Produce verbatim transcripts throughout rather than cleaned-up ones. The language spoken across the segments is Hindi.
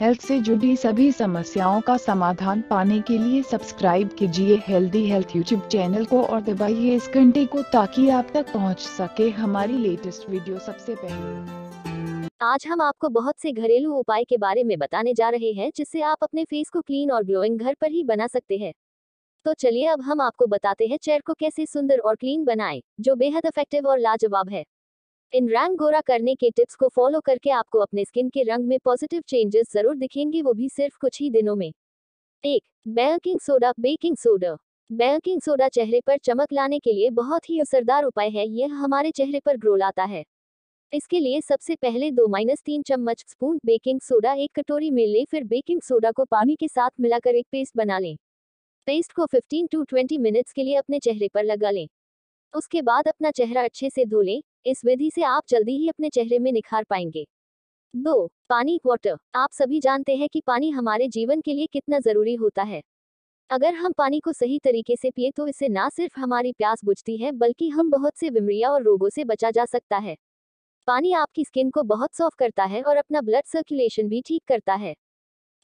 हेल्थ से जुड़ी सभी समस्याओं का समाधान पाने के लिए सब्सक्राइब कीजिए हेल्दी हेल्थ यूट्यूब चैनल को और दबाइए इस घंटे को ताकि आप तक पहुंच सके हमारी लेटेस्ट वीडियो सबसे पहले। आज हम आपको बहुत से घरेलू उपाय के बारे में बताने जा रहे हैं जिससे आप अपने फेस को क्लीन और ग्लोइंग घर पर ही बना सकते हैं। तो चलिए अब हम आपको बताते हैं चेहरे को कैसे सुंदर और क्लीन बनाएं, जो बेहद इफेक्टिव और लाजवाब है। इन रंग गोरा करने के टिप्स को फॉलो करके आपको अपने स्किन के रंग में पॉजिटिव चेंजेस जरूर दिखेंगे, वो भी सिर्फ कुछ ही दिनों में। एक baking soda baking soda baking soda चेहरे पर चमक लाने के लिए बहुत ही असरदार उपाय है। यह हमारे चेहरे पर ग्लो लाता है। इसके लिए सबसे पहले दो माइनस तीन चम्मच स्पून बेकिंग सोडा एक कटोरी में ले, फिर बेकिंग सोडा को पानी के साथ मिलाकर एक पेस्ट बना लें। पेस्ट को फिफ्टीन टू ट्वेंटी मिनट्स के लिए अपने चेहरे पर लगा लें। उसके बाद अपना चेहरा अच्छे से धो लें। इस विधि से आप जल्दी ही अपने चेहरे में निखार पाएंगे। दो पानी वाटर। आप सभी जानते हैं कि पानी हमारे जीवन के लिए कितना जरूरी होता है। अगर हम पानी को सही तरीके से पिए तो इससे ना सिर्फ हमारी प्यास बुझती है बल्कि हम बहुत से बीमारियां और रोगों से बचा जा सकता है। पानी आपकी स्किन को बहुत सॉफ्ट करता है और अपना ब्लड सर्कुलेशन भी ठीक करता है।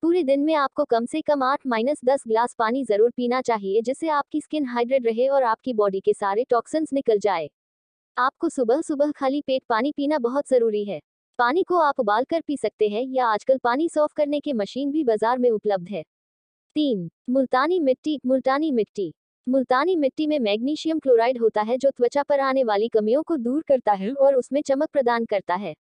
पूरे दिन में आपको कम से कम आठ माइनस दस ग्लास पानी जरूर पीना चाहिए, जिससे आपकी स्किन हाइड्रेट रहे और आपकी बॉडी के सारे टॉक्सिन्स निकल जाए। आपको सुबह सुबह खाली पेट पानी पीना बहुत ज़रूरी है। पानी को आप उबाल कर पी सकते हैं या आजकल पानी साफ करने के मशीन भी बाजार में उपलब्ध है। तीन मुल्तानी मिट्टी मुल्तानी मिट्टी मुल्तानी मिट्टी में मैग्नीशियम क्लोराइड होता है, जो त्वचा पर आने वाली कमियों को दूर करता है और उसमें चमक प्रदान करता है।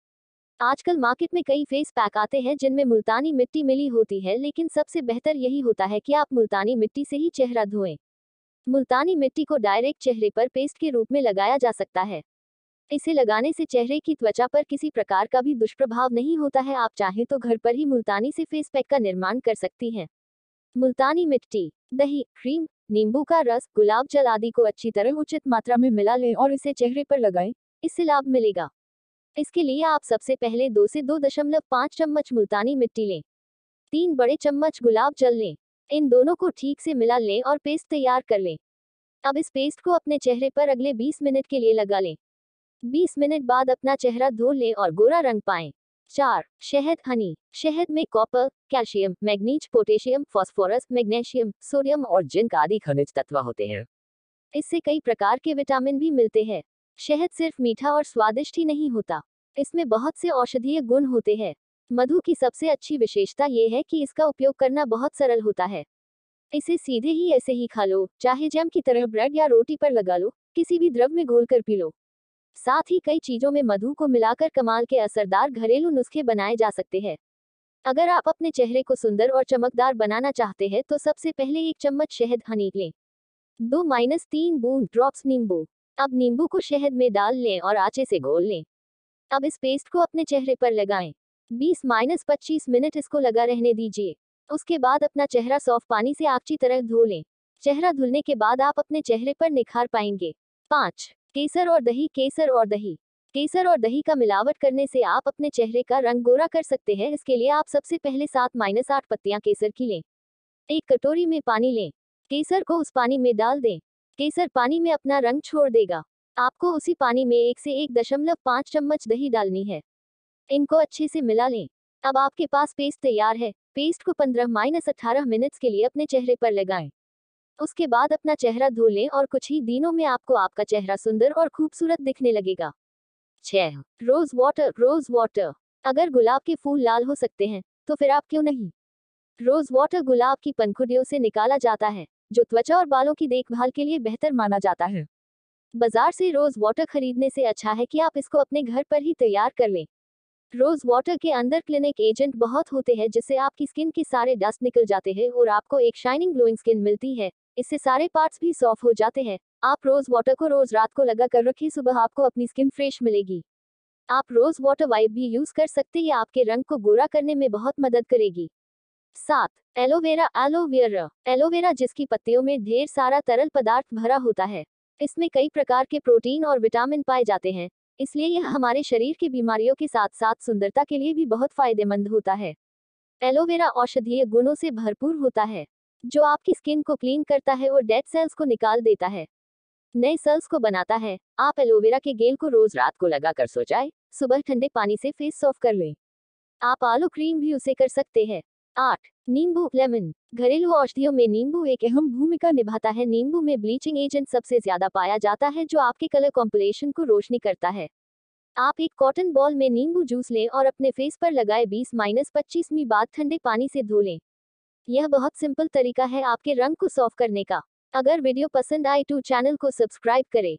आजकल मार्केट में कई फेस पैक आते हैं जिनमें मुल्तानी मिट्टी मिली होती है, लेकिन सबसे बेहतर यही होता है कि आप मुल्तानी मिट्टी से ही चेहरा धोएं। मुल्तानी मिट्टी को डायरेक्ट चेहरे पर पेस्ट के रूप में लगाया जा सकता है। इसे लगाने से चेहरे की त्वचा पर किसी प्रकार का भी दुष्प्रभाव नहीं होता है। आप चाहें तो घर पर ही मुल्तानी से फेस पैक का निर्माण कर सकती हैं। मुल्तानी मिट्टी, दही, क्रीम, नींबू का रस, गुलाब जल आदि को अच्छी तरह उचित मात्रा में मिला लें और इसे चेहरे पर लगाएं। इससे लाभ मिलेगा। इसके लिए आप सबसे पहले दो से दो दशमलव पाँच चम्मच मुल्तानी मिट्टी लें, तीन बड़े चम्मच गुलाब जल लें। इन दोनों को ठीक से मिला लें और पेस्ट तैयार कर लें। अब इस पेस्ट को अपने चेहरे पर अगले बीस मिनट के लिए लगा लें। बीस मिनट बाद अपना चेहरा धो लें और गोरा रंग पाएं। चार शहद हनी। शहद में copper, calcium, manganese, potassium, phosphorus, magnesium, sodium और जिंक आदि खनिज तत्व होते हैं। इससे कई प्रकार के विटामिन भी मिलते हैं। शहद सिर्फ मीठा और स्वादिष्ट ही नहीं होता, इसमें बहुत से औषधीय गुण होते हैं। मधु की सबसे अच्छी विशेषता ये है कि इसका उपयोग करना बहुत सरल होता है। इसे सीधे ही ऐसे ही खा लो, चाहे जैम की तरह ब्रेड या रोटी पर लगा लो, किसी भी द्रव में घोलकर पी लो। साथ ही कई चीज़ों में मधु को मिलाकर कमाल के असरदार घरेलू नुस्खे बनाए जा सकते हैं। अगर आप अपने चेहरे को सुंदर और चमकदार बनाना चाहते हैं तो सबसे पहले एक चम्मच शहद हनी लें, दो माइनस तीन बूंद ड्रॉप्स नींबू। अब नींबू को शहद में डाल लें और आंचे से घोल लें। अब इस पेस्ट को अपने चेहरे पर लगाएं। बीस माइनस पच्चीस मिनट इसको लगा रहने दीजिए। उसके बाद अपना चेहरा सॉफ्ट पानी से अच्छी तरह धो लें। चेहरा धुलने के बाद आप अपने चेहरे पर निखार पाएंगे। पाँच केसर और दही केसर और दही केसर और दही का मिलावट करने से आप अपने चेहरे का रंग गोरा कर सकते हैं। इसके लिए आप सबसे पहले सात माइनस आठ पत्तियाँ केसर की लें। एक कटोरी में पानी लें। केसर को उस पानी में डाल दें। केसर पानी में अपना रंग छोड़ देगा। आपको उसी पानी में एक से एक दशमलव पाँच चम्मच दही डालनी है। इनको अच्छे से मिला लें। अब आपके पास पेस्ट तैयार है। पेस्ट को पंद्रह माइनस अठारह मिनट्स के लिए अपने चेहरे पर लगाएं। उसके बाद अपना चेहरा धो लें और कुछ ही दिनों में आपको आपका चेहरा सुंदर और खूबसूरत दिखने लगेगा। छह रोज वाटर रोज वाटर अगर गुलाब के फूल लाल हो सकते हैं तो फिर आप क्यों नहीं। रोज वाटर गुलाब की पंखुड़ियों से निकाला जाता है, जो त्वचा और बालों की देखभाल के लिए बेहतर माना जाता है। बाजार से रोज वाटर खरीदने से अच्छा है कि आप इसको अपने घर पर ही तैयार कर लें। रोज वाटर के अंदर क्लिनिक एजेंट बहुत होते हैं, जिससे आपकी स्किन के सारे डस्ट निकल जाते हैं और आपको एक शाइनिंग ग्लोइंग स्किन मिलती है। इससे सारे पार्ट्स भी सॉफ्ट हो जाते हैं। आप रोज वाटर को रोज रात को लगा कर रखें, सुबह आपको अपनी स्किन फ्रेश मिलेगी। आप रोज वाटर वाइप भी यूज कर सकते हैं, आपके रंग को गोरा करने में बहुत मदद करेगी। सात एलोवेरा एलोवेरा एलोवेरा जिसकी पत्तियों में ढेर सारा तरल पदार्थ भरा होता है। इसमें कई प्रकार के प्रोटीन और विटामिन पाए जाते हैं, इसलिए यह हमारे शरीर की बीमारियों के साथ साथ सुंदरता के लिए भी बहुत फायदेमंद होता है। एलोवेरा औषधीय गुणों से भरपूर होता है, जो आपकी स्किन को क्लीन करता है और डेड सेल्स को निकाल देता है, नए सेल्स को बनाता है। आप एलोवेरा के गेल को रोज रात को लगाकर सो जाए, सुबह ठंडे पानी से फेस सॉफ कर लें। आप आलू क्रीम भी उसे कर सकते हैं। आठ नींबू लेमन। घरेलू औषधियों में नींबू एक अहम भूमिका निभाता है। नींबू में ब्लीचिंग एजेंट सबसे ज्यादा पाया जाता है जो आपके कलर कॉम्बिनेशन को रोशनी करता है। आप एक कॉटन बॉल में नींबू जूस लें और अपने फेस पर लगाए। बीस से पच्चीस मिनट बाद ठंडे पानी से धो लें। यह बहुत सिंपल तरीका है आपके रंग को सॉफ्ट करने का। अगर वीडियो पसंद आए तो चैनल को सब्सक्राइब करें।